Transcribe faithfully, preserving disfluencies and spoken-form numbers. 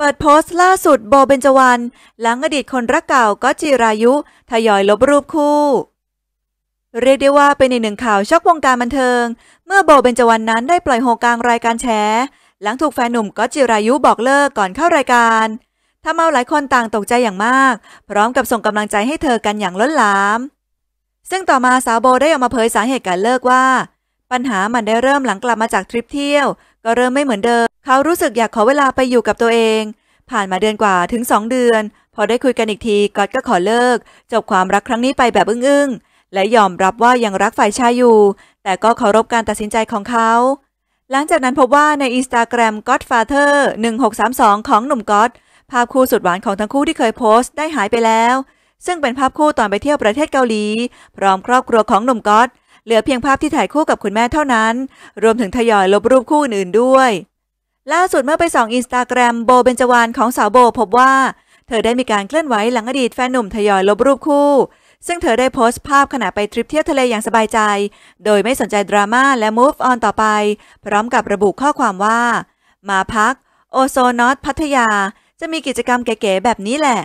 เปิดโพสต์ล่าสุดโบเบญจวรรณหลังอดีตคนรักเก่าก็จิรายุทยอยลบรูปคู่เรียกได้ว่าเป็นอีกหนึ่งข่าวช็อกวงการบันเทิงเมื่อโบเบญจวรรณนั้นได้ปล่อยโฮกลางรายการแฉหลังถูกแฟนหนุ่มก็จิรายุบอกเลิกก่อนเข้ารายการทำเอาหลายคนต่างตกใจอย่างมากพร้อมกับส่งกำลังใจให้เธอกันอย่างล้นหลามซึ่งต่อมาสาวโบได้ออกมาเผยสาเหตุการเลิกว่าปัญหามันได้เริ่มหลังกลับมาจากทริปเที่ยวก็เริ่มไม่เหมือนเดิมเขารู้สึกอยากขอเวลาไปอยู่กับตัวเองผ่านมาเดือนกว่าถึงสองเดือนพอได้คุยกันอีกทีก็ก็ขอเลิกจบความรักครั้งนี้ไปแบบอึ้งๆและยอมรับว่ายังรักฝ่ายชายอยู่แต่ก็เคารพการตัดสินใจของเขาหลังจากนั้นพบว่าใน Instagram Godfather หนึ่งหกสามสองของหนุ่มก๊อตภาพคู่สุดหวานของทั้งคู่ที่เคยโพสต์ได้หายไปแล้วซึ่งเป็นภาพคู่ตอนไปเที่ยวประเทศเกาหลีพร้อมครอบครัวของหนุ่มก๊อตเหลือเพียงภาพที่ถ่ายคู่กับคุณแม่เท่านั้นรวมถึงทยอยลบรูปคู่อื่นๆด้วยล่าสุดเมื่อไปส่องอินสตาแกรมโบเบญจวรรณของสาวโบพบว่าเธอได้มีการเคลื่อนไหวหลังอดีตแฟนหนุ่มทยอยลบรูปคู่ซึ่งเธอได้โพสต์ภาพขณะไปทริปเที่ยวทะเลอย่างสบายใจโดยไม่สนใจดราม่าและ move on ต่อไปพร้อมกับระบุข้อความว่ามาพักโอโซนอตพัทยาจะมีกิจกรรมเก๋ๆแบบนี้แหละ